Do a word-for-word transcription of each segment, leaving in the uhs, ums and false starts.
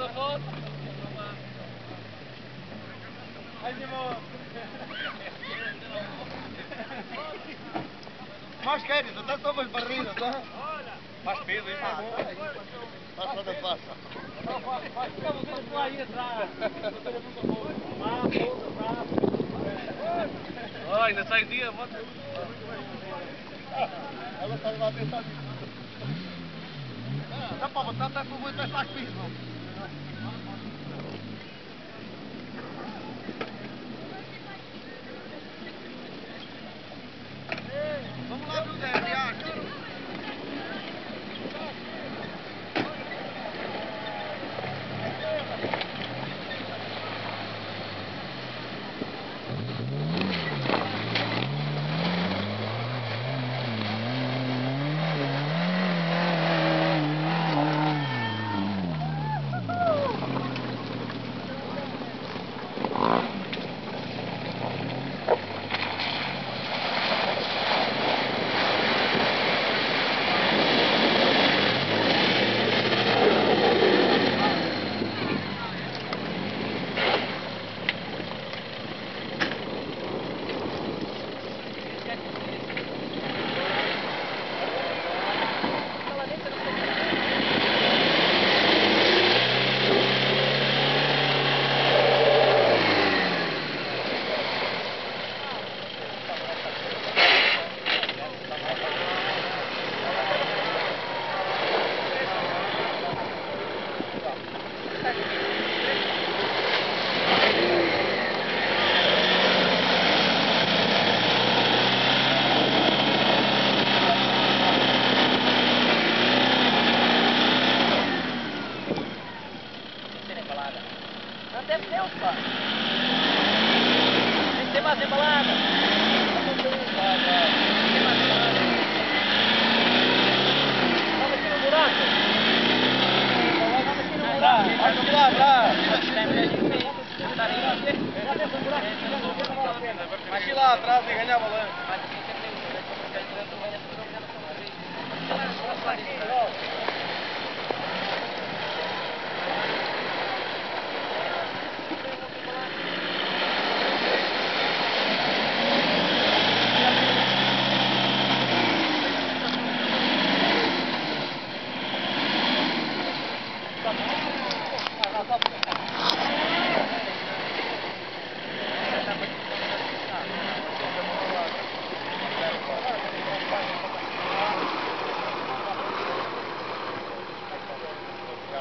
Sofort. Andiamo. Mais queres, até toma as barridas, tá? Mais peso, hein? Passa, passa, passa. Estamos vendo lá aí atrás. Lá, volta, lá. Ainda sai dia, volta. Ela está lá dentro. Dá para botar, está com muito mais saco piso. Vamos lá, José, viagem.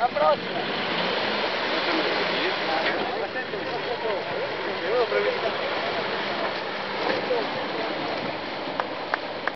A próxima.